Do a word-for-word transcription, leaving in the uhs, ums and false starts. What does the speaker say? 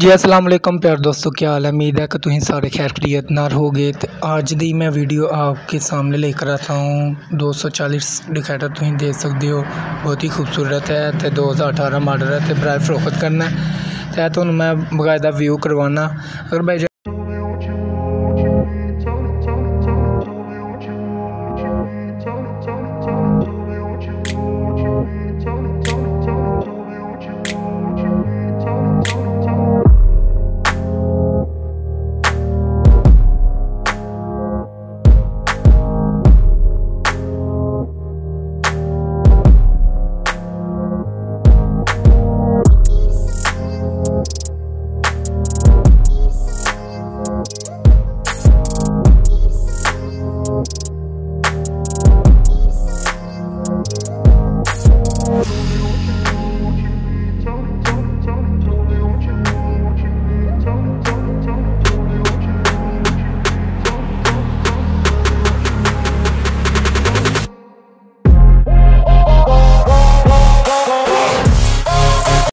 जी अस्सलाम वालेकुम प्यार दोस्तों, क्या हाल है। उम्मीद है कि तुम सारे खैर खैरियत नार हो गए। तो आज दी मैं वीडियो आपके सामने लेकर आता हूँ। दो सौ चालीस डिकैटर तुम देख सकते हो, बहुत ही खूबसूरत है। तो दो हज़ार अठारह मॉडल है, तो बराए फरोख्त करना है। तो मैं बाकायदा व्यू करवाना। अगर भाई